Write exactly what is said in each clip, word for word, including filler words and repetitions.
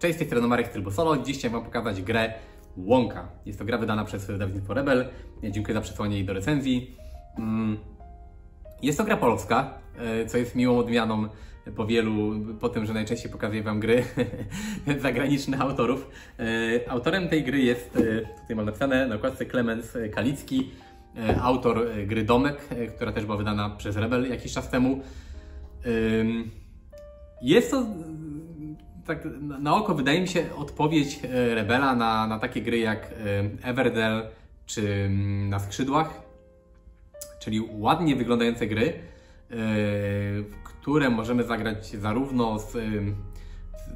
Cześć, z tej strony Marek z Trybu Solo. Dziś chciałem Wam pokazać grę Łąka. Jest to gra wydana przez wydawnictwo Rebel. Dziękuję za przesłanie jej do recenzji. Jest to gra polska, co jest miłą odmianą po wielu, po tym, że najczęściej pokazuję Wam gry zagranicznych autorów. Autorem tej gry jest, tutaj mam napisane na okładce, Klemens Kalicki, autor gry Domek, która też była wydana przez Rebel jakiś czas temu. Jest to, tak na oko wydaje mi się, odpowiedź Rebela na, na takie gry jak Everdell czy Na skrzydłach, czyli ładnie wyglądające gry, które możemy zagrać zarówno z,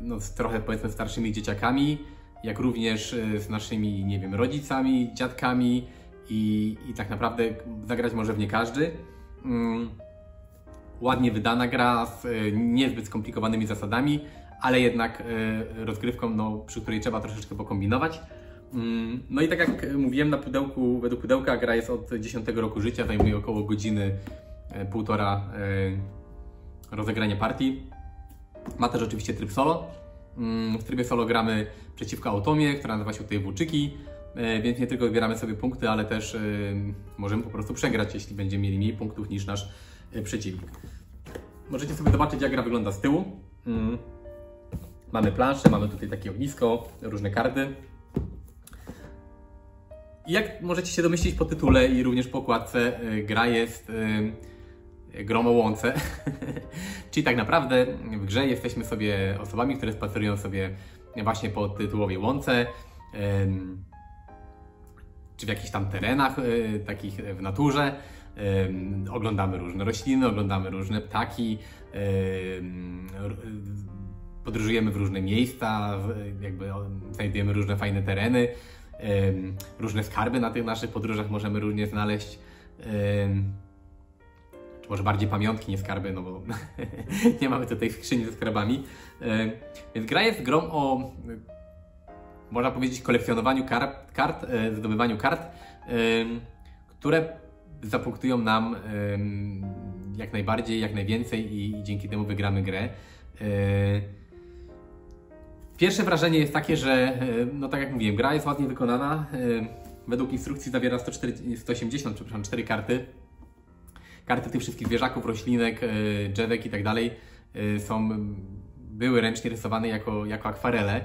no, z trochę, powiedzmy, starszymi dzieciakami, jak również z naszymi, nie wiem, rodzicami, dziadkami i, i tak naprawdę zagrać może w nie każdy. Ładnie wydana gra z niezbyt skomplikowanymi zasadami, ale jednak rozgrywką, no, przy której trzeba troszeczkę pokombinować. No i tak jak mówiłem, na pudełku, według pudełka gra jest od dziesiątego roku życia, zajmuje około godziny, półtora rozegrania partii. Ma też oczywiście tryb solo. W trybie solo gramy przeciwko automie, która nazywa się tutaj Włóczyki, więc nie tylko zbieramy sobie punkty, ale też możemy po prostu przegrać, jeśli będziemy mieli mniej punktów niż nasz przeciwnik. Możecie sobie zobaczyć, jak gra wygląda z tyłu. Mamy planszę, mamy tutaj takie ognisko, różne karty. Jak możecie się domyślić po tytule i również po okładce, gra jest grą o łące. Czyli tak naprawdę w grze jesteśmy sobie osobami, które spacerują sobie właśnie po tytułowej łące, czy w jakichś tam terenach takich w naturze. Oglądamy różne rośliny, oglądamy różne ptaki, podróżujemy w różne miejsca, jakby znajdujemy różne fajne tereny. Różne skarby na tych naszych podróżach możemy również znaleźć, czy może bardziej pamiątki, nie skarby, no bo nie mamy tutaj skrzyni ze skarbami. Więc gra jest grą o, można powiedzieć, kolekcjonowaniu kart, kart zdobywaniu kart, które zapunktują nam jak najbardziej, jak najwięcej i dzięki temu wygramy grę. Pierwsze wrażenie jest takie, że, no tak jak mówiłem, gra jest ładnie wykonana. Według instrukcji zawiera sto osiemdziesiąt, przepraszam, cztery karty. Karty tych wszystkich zwierzaków, roślinek, drzewek i tak dalej są, były ręcznie rysowane jako, jako akwarele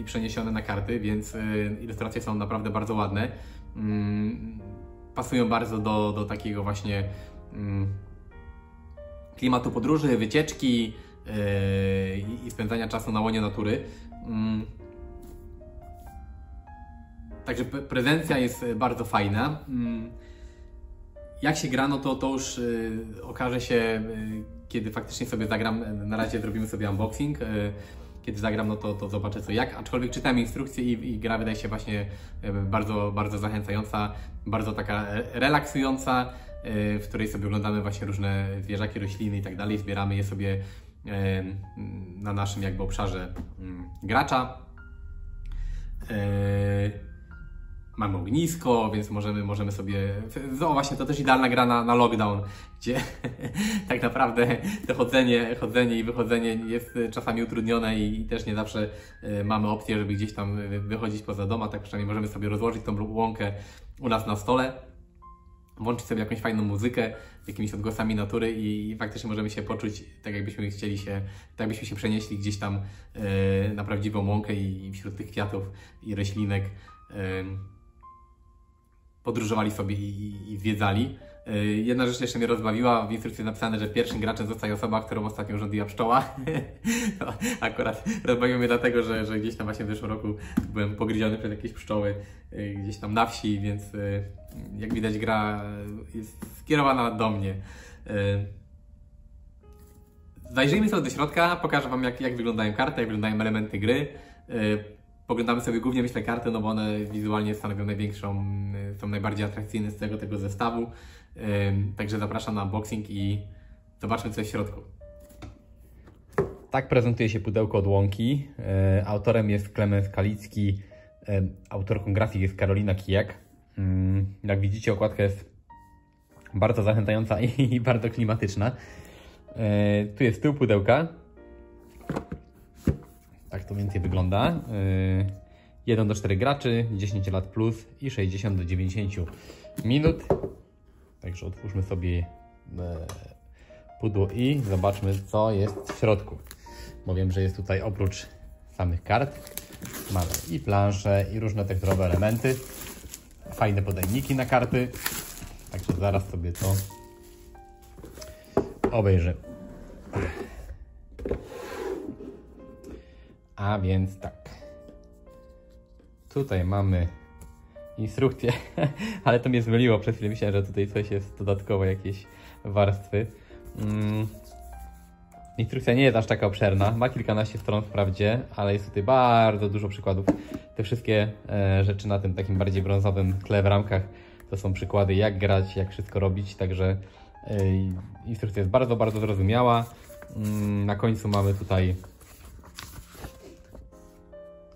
i przeniesione na karty, więc ilustracje są naprawdę bardzo ładne. Pasują bardzo do, do takiego właśnie klimatu podróży, wycieczki i spędzania czasu na łonie natury. Także prezencja jest bardzo fajna. Jak się gra, no to, to już okaże się, kiedy faktycznie sobie zagram. Na razie zrobimy sobie unboxing. Kiedy zagram, no to, to zobaczę co jak. Aczkolwiek czytałem instrukcję i, i gra wydaje się właśnie bardzo, bardzo zachęcająca, bardzo taka relaksująca, w której sobie oglądamy właśnie różne zwierzaki, rośliny i tak dalej, zbieramy je sobie na naszym jakby obszarze gracza. Mamy ognisko, więc możemy, możemy sobie... No właśnie, to też idealna gra na, na lockdown, gdzie tak naprawdę to chodzenie, chodzenie i wychodzenie jest czasami utrudnione i też nie zawsze mamy opcję, żeby gdzieś tam wychodzić poza dom, a tak przynajmniej możemy sobie rozłożyć tą łąkę u nas na stole, włączyć sobie jakąś fajną muzykę z jakimiś odgłosami natury i faktycznie możemy się poczuć tak, jakbyśmy chcieli się, tak byśmy się przenieśli gdzieś tam e, na prawdziwą łąkę i wśród tych kwiatów i roślinek e, podróżowali sobie i, i, i zwiedzali. E, jedna rzecz jeszcze mnie rozbawiła, w instrukcji jest napisane, że pierwszym graczem zostaje osoba, którą ostatnio rządziła pszczoła. No, akurat rozbawiło mnie dlatego, że, że gdzieś tam właśnie w zeszłym roku byłem pogryziony przez jakieś pszczoły e, gdzieś tam na wsi, więc e, jak widać, gra jest skierowana do mnie. Zajrzyjmy sobie do środka, pokażę Wam jak, jak wyglądają karty, jak wyglądają elementy gry. Poglądamy sobie głównie, myślę, karty, no bo one wizualnie stanowią największą, są najbardziej atrakcyjne z tego, tego zestawu. Także zapraszam na unboxing i zobaczmy co jest w środku. Tak prezentuje się pudełko od Łąki. Autorem jest Klemens Kalicki, autorką grafik jest Karolina Kijak. Jak widzicie, okładka jest bardzo zachęcająca i bardzo klimatyczna. Tu jest tył pudełka. Tak to mniej więcej wygląda. jeden do czterech graczy, dziesięć lat plus i sześćdziesiąt do dziewięćdziesięciu minut. Także otwórzmy sobie pudło i zobaczmy, co jest w środku. Bo wiem, że jest tutaj oprócz samych kart mamy i plansze, i różne tekturowe elementy. Fajne podajniki na karty. Także zaraz sobie to obejrzymy. A więc tak. Tutaj mamy instrukcję, ale to mnie zmyliło. Przez chwilę myślałem, że tutaj coś jest dodatkowo, jakieś warstwy. Mm. Instrukcja nie jest aż taka obszerna. Ma kilkanaście stron wprawdzie, ale jest tutaj bardzo dużo przykładów. Te wszystkie e, rzeczy na tym takim bardziej brązowym tle w ramkach to są przykłady, jak grać, jak wszystko robić. Także e, instrukcja jest bardzo, bardzo zrozumiała. Mm, na końcu mamy tutaj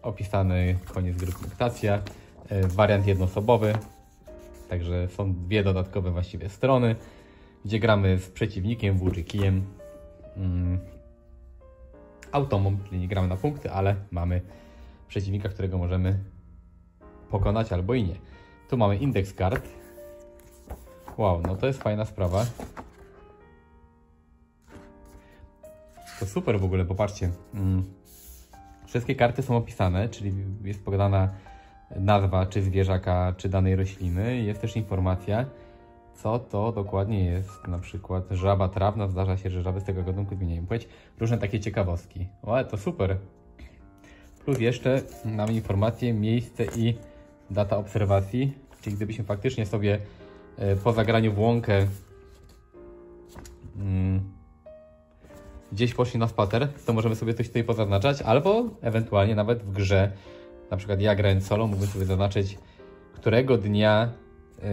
opisany koniec gry, punktacja, wariant jednoosobowy, także są dwie dodatkowe właściwie strony, gdzie gramy z przeciwnikiem, włóczykiem, mm, automą, czyli nie gramy na punkty, ale mamy przeciwnika, którego możemy pokonać albo i nie. Tu mamy indeks kart. Wow, no to jest fajna sprawa. To super w ogóle, popatrzcie. Mm. Wszystkie karty są opisane, czyli jest podana nazwa czy zwierzaka, czy danej rośliny. Jest też informacja, co to dokładnie jest. Na przykład żaba trawna, zdarza się, że żaby z tego gatunku zmieniają płeć. Różne takie ciekawostki. O, ale to super. Plus jeszcze mamy informację, miejsce i data obserwacji. Czyli gdybyśmy faktycznie sobie po zagraniu w łąkę hmm, gdzieś poszli na spacer, to możemy sobie coś tutaj pozaznaczać, albo ewentualnie nawet w grze, na przykład ja grając solo, mógłbym sobie zaznaczyć, którego dnia yy,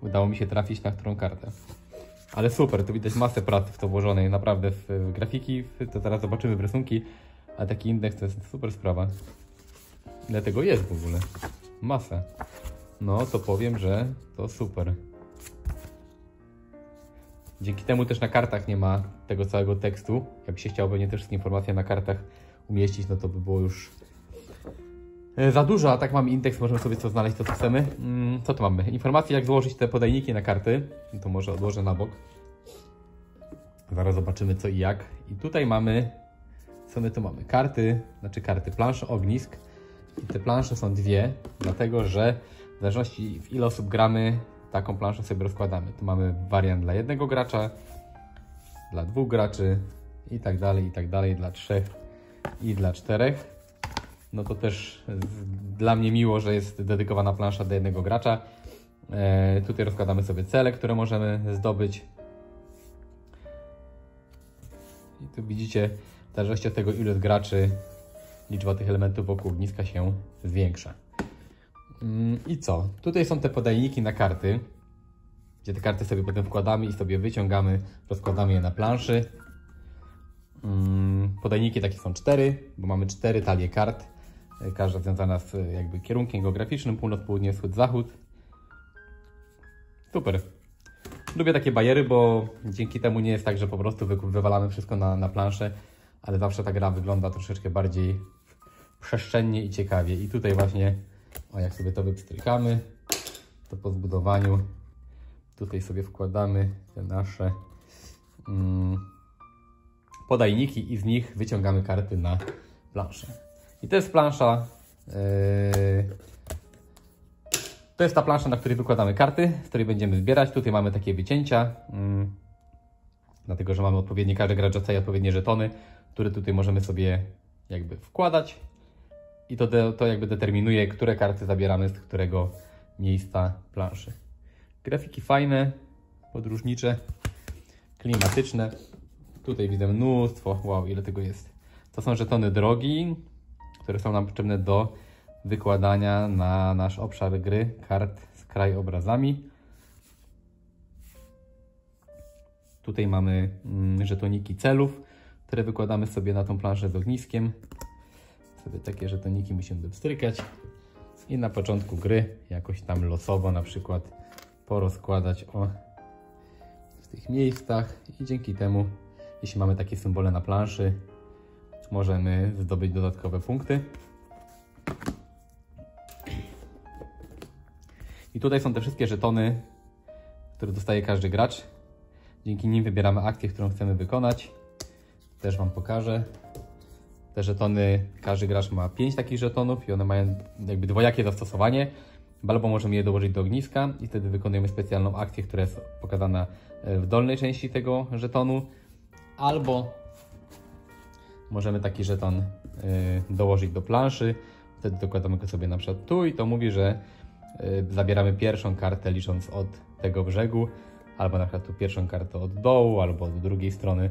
udało mi się trafić na którą kartę. Ale super, tu widać masę pracy w to włożonej, naprawdę w, w grafiki, w, to teraz zobaczymy w rysunki, a taki indeks to jest super sprawa. Ile tego jest w ogóle? Masa. No to powiem, że to super. Dzięki temu też na kartach nie ma tego całego tekstu. Jak się chciałoby nie te wszystkie informacje na kartach umieścić, no to by było już za dużo. A tak mamy indeks, możemy sobie co znaleźć, to co chcemy. Co tu mamy? Informacje, jak złożyć te podajniki na karty. To może odłożę na bok. Zaraz zobaczymy co i jak. I tutaj mamy, co my tu mamy? Karty, znaczy karty, plansze, ognisk. I te plansze są dwie, dlatego że w zależności w ile osób gramy, taką planszę sobie rozkładamy. Tu mamy wariant dla jednego gracza, dla dwóch graczy i tak dalej, i tak dalej, dla trzech i dla czterech. No to też dla mnie miło, że jest dedykowana plansza dla jednego gracza. E, tutaj rozkładamy sobie cele, które możemy zdobyć. I tu widzicie, w zależności od tego, ilu jest graczy, liczba tych elementów wokół ogniska się zwiększa. I co? Tutaj są te podajniki na karty, gdzie te karty sobie potem wkładamy i sobie wyciągamy, rozkładamy je na planszy. Podajniki takie są cztery, bo mamy cztery talie kart, każda związana z jakby kierunkiem geograficznym, północ, południe, wschód, zachód. Super. Lubię takie bajery, bo dzięki temu nie jest tak, że po prostu wywalamy wszystko na, na planszę, ale zawsze ta gra wygląda troszeczkę bardziej przestrzennie i ciekawie. I tutaj właśnie, a jak sobie to wypstrykamy, to po zbudowaniu tutaj sobie wkładamy te nasze mm, podajniki i z nich wyciągamy karty na planszę. I to jest plansza, yy, to jest ta plansza, na której wykładamy karty, z której będziemy zbierać. Tutaj mamy takie wycięcia, yy, dlatego że mamy odpowiednie, każdy gracz dostaje odpowiednie żetony, które tutaj możemy sobie jakby wkładać. I to, de, to jakby determinuje, które karty zabieramy z którego miejsca planszy. Grafiki fajne, podróżnicze, klimatyczne. Tutaj widzę mnóstwo, wow, ile tego jest. To są żetony drogi, które są nam potrzebne do wykładania na nasz obszar gry kart z krajobrazami. Tutaj mamy mm, żetoniki celów, które wykładamy sobie na tą planszę z ogniskiem. Sobie takie żetoniki musimy wypstrykać i na początku gry jakoś tam losowo na przykład porozkładać o w tych miejscach i dzięki temu, jeśli mamy takie symbole na planszy, możemy zdobyć dodatkowe punkty. I tutaj są te wszystkie żetony, które dostaje każdy gracz. Dzięki nim wybieramy akcję, którą chcemy wykonać. Też Wam pokażę. Te żetony, każdy gracz ma pięć takich żetonów i one mają jakby dwojakie zastosowanie. Albo możemy je dołożyć do ogniska i wtedy wykonujemy specjalną akcję, która jest pokazana w dolnej części tego żetonu. Albo możemy taki żeton dołożyć do planszy. Wtedy dokładamy go sobie na przykład tu i to mówi, że zabieramy pierwszą kartę licząc od tego brzegu, albo na przykład tu pierwszą kartę od dołu, albo od drugiej strony.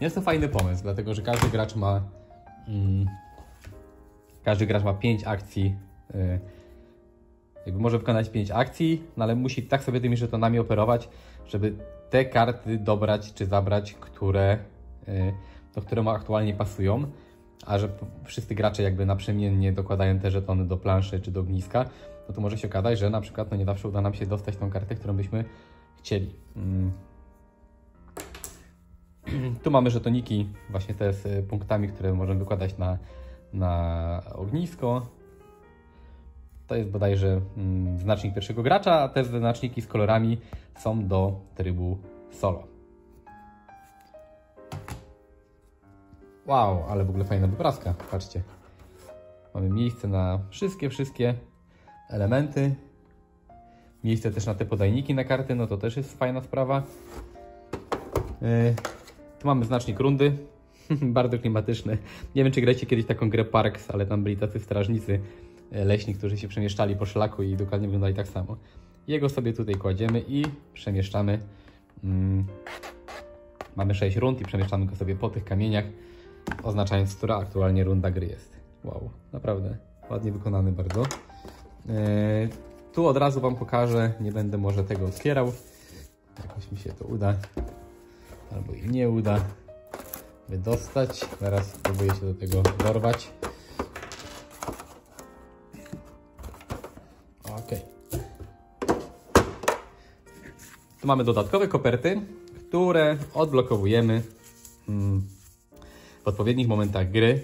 Jest to fajny pomysł, dlatego że każdy gracz ma mm, każdy gracz ma pięć akcji, yy, jakby może wykonać pięć akcji, no ale musi tak sobie tymi żetonami operować, żeby te karty dobrać czy zabrać, które, yy, do którego aktualnie pasują, a że wszyscy gracze jakby naprzemiennie dokładają te żetony do planszy czy do ogniska, no to może się okazać, że na przykład no nie zawsze uda nam się dostać tą kartę, którą byśmy chcieli. Mm. Tu mamy żetoniki właśnie te z punktami, które możemy wykładać na, na ognisko. To jest bodajże mm, znacznik pierwszego gracza, a te znaczniki z kolorami są do trybu solo. Wow, ale w ogóle fajna wypraska, patrzcie. Mamy miejsce na wszystkie, wszystkie elementy. Miejsce też na te podajniki na karty, no to też jest fajna sprawa. Yy, tu mamy znacznik rundy, bardzo klimatyczny. Nie wiem, czy graliście kiedyś taką grę Parks, ale tam byli tacy strażnicy leśni, którzy się przemieszczali po szlaku i dokładnie wyglądali tak samo. Jego sobie tutaj kładziemy i przemieszczamy. Yy. Mamy sześć rund i przemieszczamy go sobie po tych kamieniach, oznaczając, która aktualnie runda gry jest. Wow, naprawdę ładnie wykonany bardzo. Yy, tu od razu Wam pokażę, nie będę może tego otwierał. Jakoś mi się to uda, albo i nie uda wydostać. Zaraz spróbuję się do tego dorwać. Ok. Tu mamy dodatkowe koperty, które odblokowujemy w odpowiednich momentach gry.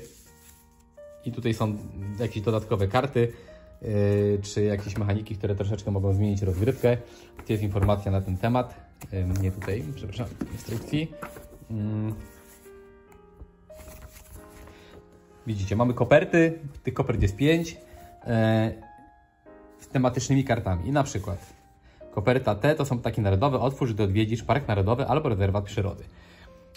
I tutaj są jakieś dodatkowe karty, czy jakieś mechaniki, które troszeczkę mogą zmienić rozgrywkę. Tu jest informacja na ten temat. Nie tutaj, przepraszam, instrukcji. Widzicie, mamy koperty. Tych kopert jest pięć z tematycznymi kartami. I na przykład koperta T to są ptaki narodowe. Otwórz, gdy odwiedzisz park narodowy albo rezerwat przyrody.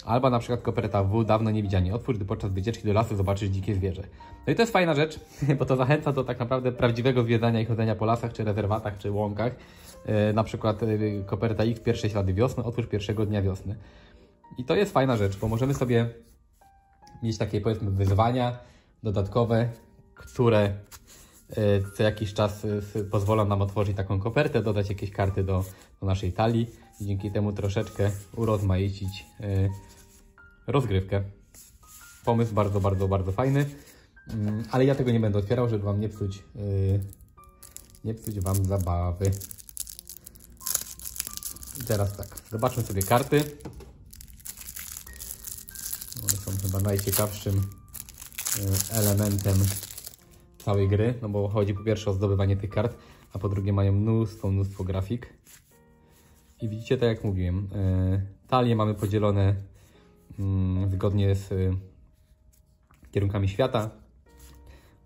Albo na przykład koperta W, dawno niewidzianie. Otwórz, gdy podczas wycieczki do lasu zobaczysz dzikie zwierzę. No i to jest fajna rzecz, bo to zachęca do tak naprawdę prawdziwego zwiedzania i chodzenia po lasach, czy rezerwatach, czy łąkach. Yy, na przykład yy, koperta X, pierwsze ślady wiosny, otwórz pierwszego dnia wiosny. I to jest fajna rzecz, bo możemy sobie mieć takie, powiedzmy, wyzwania dodatkowe, które yy, co jakiś czas yy, pozwolą nam otworzyć taką kopertę, dodać jakieś karty do, do naszej talii i dzięki temu troszeczkę urozmaicić yy, rozgrywkę. Pomysł bardzo, bardzo, bardzo fajny, ale ja tego nie będę otwierał, żeby Wam nie psuć, yy, nie psuć Wam zabawy. I teraz tak, zobaczmy sobie karty. One są chyba najciekawszym yy, elementem całej gry, no bo chodzi po pierwsze o zdobywanie tych kart, a po drugie mają mnóstwo, mnóstwo grafik. I widzicie, tak jak mówiłem, yy, talie mamy podzielone zgodnie z y, kierunkami świata: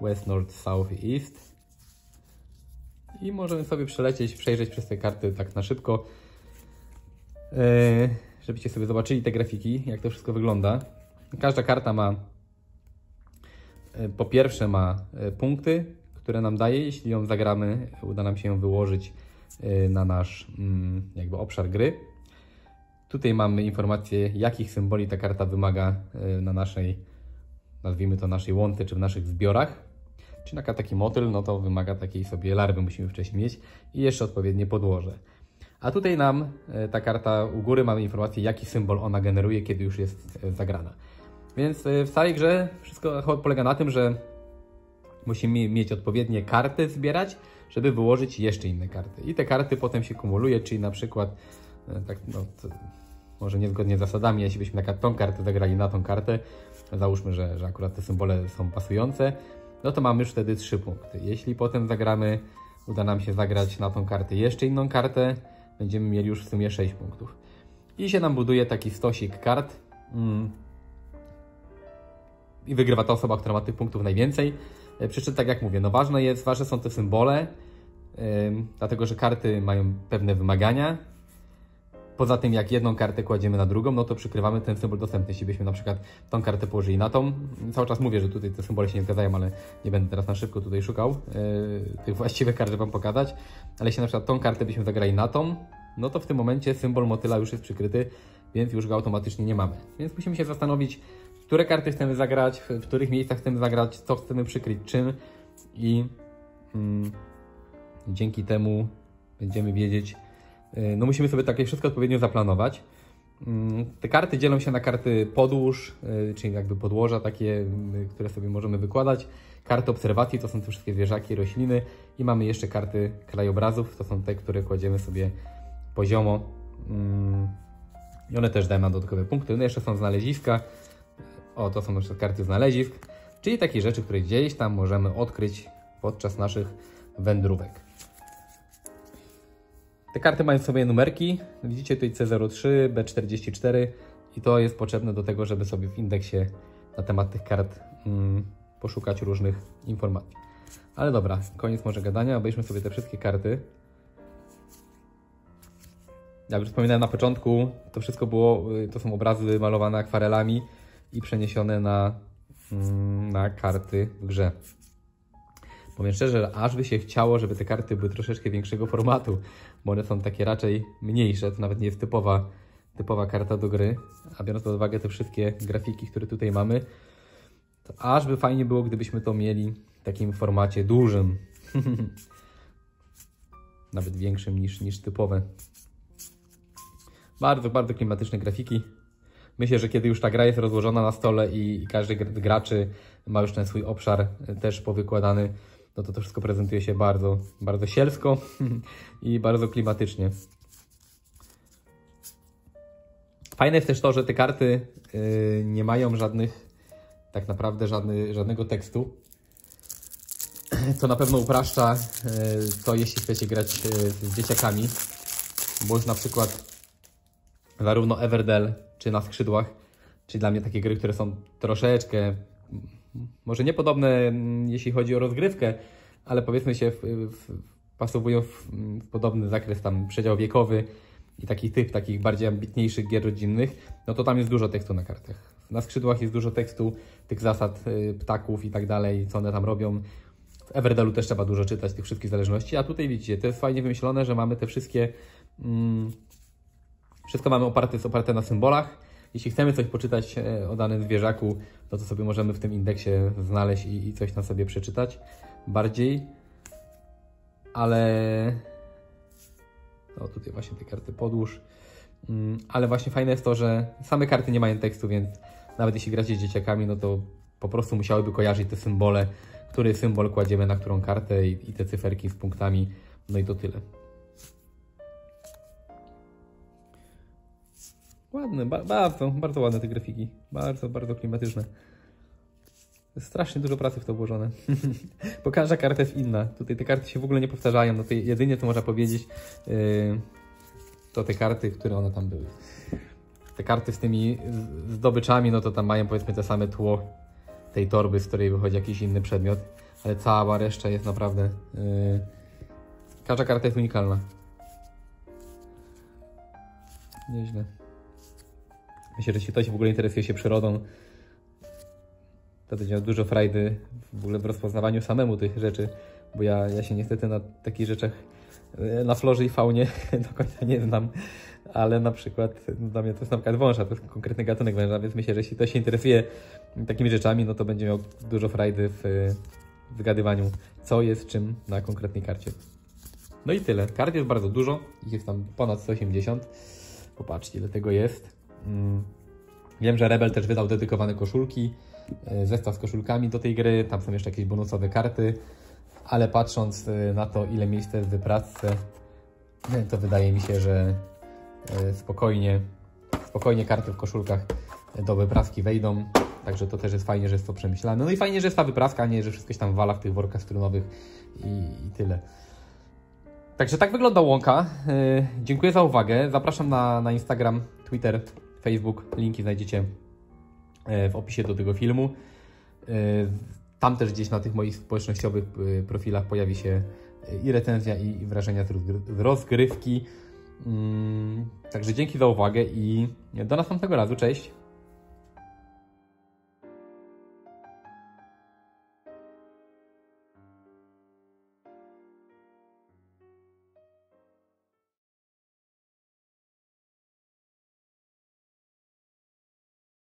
West, North, South i East. I możemy sobie przelecieć, przejrzeć przez te karty tak na szybko, y, żebyście sobie zobaczyli te grafiki, jak to wszystko wygląda. Każda karta ma y, po pierwsze ma y, punkty, które nam daje. Jeśli ją zagramy, uda nam się ją wyłożyć y, na nasz y, jakby obszar gry. Tutaj mamy informację, jakich symboli ta karta wymaga na naszej, nazwijmy to, naszej łące, czy w naszych zbiorach. Czy na taki motyl, no to wymaga takiej sobie larwy, musimy wcześniej mieć i jeszcze odpowiednie podłoże. A tutaj nam ta karta u góry mamy informację, jaki symbol ona generuje, kiedy już jest zagrana. Więc w całej grze wszystko polega na tym, że musimy mieć odpowiednie karty zbierać, żeby wyłożyć jeszcze inne karty. I te karty potem się kumuluje, czyli na przykład tak, no, może niezgodnie z zasadami, jeśli byśmy na tą kartę zagrali na tą kartę, załóżmy, że, że akurat te symbole są pasujące, no to mamy już wtedy trzy punkty. Jeśli potem zagramy, uda nam się zagrać na tą kartę jeszcze inną kartę, będziemy mieli już w sumie sześć punktów. I się nam buduje taki stosik kart mm. i wygrywa ta osoba, która ma tych punktów najwięcej. Przy czym, tak jak mówię, no ważne jest, ważne są te symbole, yy, dlatego że karty mają pewne wymagania. Poza tym, jak jedną kartę kładziemy na drugą, no to przykrywamy ten symbol dostępny. Jeśli byśmy na przykład tą kartę położyli na tą, cały czas mówię, że tutaj te symbole się nie zgadzają, ale nie będę teraz na szybko tutaj szukał yy, tych właściwych kart, żeby Wam pokazać. Ale jeśli na przykład tą kartę byśmy zagrali na tą, no to w tym momencie symbol motyla już jest przykryty, więc już go automatycznie nie mamy. Więc musimy się zastanowić, które karty chcemy zagrać, w których miejscach chcemy zagrać, co chcemy przykryć czym i mm, dzięki temu będziemy wiedzieć, no musimy sobie takie wszystko odpowiednio zaplanować. Te karty dzielą się na karty podłóż, czyli jakby podłoża takie, które sobie możemy wykładać. Karty obserwacji to są te wszystkie zwierzaki, rośliny i mamy jeszcze karty krajobrazów, to są te, które kładziemy sobie poziomo i one też dają nam dodatkowe punkty. No jeszcze są znaleziska, o to są na przykład karty znalezisk, czyli takie rzeczy, które gdzieś tam możemy odkryć podczas naszych wędrówek. Te karty mają sobie numerki, widzicie tutaj C zero trzy, B czterdzieści cztery i to jest potrzebne do tego, żeby sobie w indeksie na temat tych kart mm, poszukać różnych informacji. Ale dobra, koniec może gadania, obejrzmy sobie te wszystkie karty. Jak już wspominałem na początku, to wszystko było, to są obrazy malowane akwarelami i przeniesione na, mm, na karty w grze. Powiem szczerze, że aż by się chciało, żeby te karty były troszeczkę większego formatu, bo one są takie raczej mniejsze, to nawet nie jest typowa, typowa karta do gry, a biorąc pod uwagę te wszystkie grafiki, które tutaj mamy, to aż by fajnie było, gdybyśmy to mieli w takim formacie dużym, nawet większym niż, niż typowe. Bardzo, bardzo klimatyczne grafiki. Myślę, że kiedy już ta gra jest rozłożona na stole i każdy z graczy ma już ten swój obszar też powykładany, no to to wszystko prezentuje się bardzo, bardzo sielsko i bardzo klimatycznie. Fajne jest też to, że te karty yy, nie mają żadnych, tak naprawdę żadny, żadnego tekstu. To na pewno upraszcza yy, to, jeśli chcecie grać yy, z dzieciakami, bo już na przykład zarówno Everdell, czy Na skrzydłach, czy dla mnie takie gry, które są troszeczkę, może niepodobne, jeśli chodzi o rozgrywkę, ale powiedzmy się w, w, pasowują w, w podobny zakres, tam przedział wiekowy i taki typ takich bardziej ambitniejszych gier rodzinnych, no to tam jest dużo tekstu na kartach. Na skrzydłach jest dużo tekstu, tych zasad y, ptaków i tak dalej, co one tam robią. W Everdellu też trzeba dużo czytać tych wszystkich zależności, a tutaj widzicie, to jest fajnie wymyślone, że mamy te wszystkie... Mm, Wszystko mamy oparte, jest oparte na symbolach. Jeśli chcemy coś poczytać o danym zwierzaku, no to sobie możemy w tym indeksie znaleźć i, i coś na sobie przeczytać bardziej. Ale... No tutaj właśnie te karty podłóż. Ale właśnie fajne jest to, że same karty nie mają tekstu, więc nawet jeśli gracie z dzieciakami, no to po prostu musiałyby kojarzyć te symbole, który symbol kładziemy na którą kartę i, i te cyferki z punktami. No i to tyle. Ładne, bardzo, bardzo ładne te grafiki, bardzo, bardzo klimatyczne. Strasznie dużo pracy w to włożone, bo każda karta jest inna. Tutaj te karty się w ogóle nie powtarzają, no to jedynie to można powiedzieć, yy, to te karty, które one tam były. Te karty z tymi zdobyczami, no to tam mają powiedzmy to same tło tej torby, z której wychodzi jakiś inny przedmiot, ale cała reszta jest naprawdę, yy, każda karta jest unikalna. Nieźle. Myślę, że jeśli ktoś w ogóle interesuje się przyrodą, to będzie miał dużo frajdy w ogóle w rozpoznawaniu samemu tych rzeczy, bo ja, ja się niestety na takich rzeczach, na florze i faunie do końca nie znam, ale na przykład no dla mnie to jest na przykład wąża, to jest konkretny gatunek węża, więc myślę, że jeśli ktoś się interesuje takimi rzeczami, no to będzie miał dużo frajdy w wygadywaniu, co jest czym na konkretnej karcie. No i tyle. Kart jest bardzo dużo, ich jest tam ponad sto osiemdziesiąt. Popatrzcie, ile tego jest. Wiem, że Rebel też wydał dedykowane koszulki, zestaw z koszulkami do tej gry, tam są jeszcze jakieś bonusowe karty, ale patrząc na to, ile miejsce w wypracce, to wydaje mi się, że spokojnie spokojnie karty w koszulkach do wyprawki wejdą. Także to też jest fajnie, że jest to przemyślane. No i fajnie, że jest ta wyprawka, a nie, że wszystko się tam wala w tych workach strunowych i, i tyle. Także tak wygląda Łąka. Yy, dziękuję za uwagę. Zapraszam na, na Instagram, Twitter, Facebook. Linki znajdziecie w opisie do tego filmu. Yy, tam też gdzieś na tych moich społecznościowych profilach pojawi się i recenzja, i wrażenia z rozgrywki. Yy, także dzięki za uwagę i do następnego razu. Cześć!